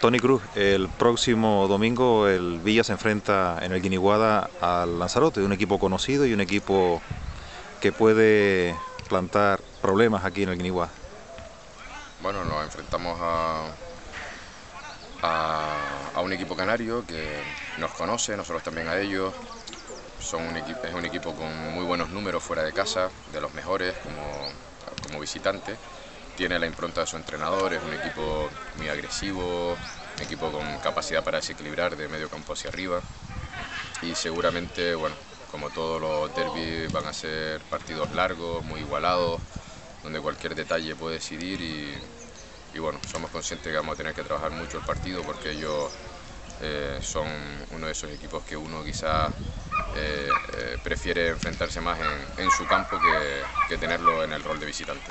Tony Cruz, el próximo domingo el Villa se enfrenta en el Guiniguada al Lanzarote, un equipo conocido y un equipo que puede plantar problemas aquí en el Guiniguada. Bueno, nos enfrentamos a un equipo canario que nos conoce, nosotros también a ellos. Es un equipo con muy buenos números fuera de casa, de los mejores como visitante. Tiene la impronta de su entrenador, es un equipo muy agresivo, un equipo con capacidad para desequilibrar de medio campo hacia arriba. Y seguramente, bueno, como todos los derbis, van a ser partidos largos, muy igualados, donde cualquier detalle puede decidir. Y bueno, somos conscientes que vamos a tener que trabajar mucho el partido porque ellos son uno de esos equipos que uno quizás prefiere enfrentarse más en su campo que tenerlo en el rol de visitante.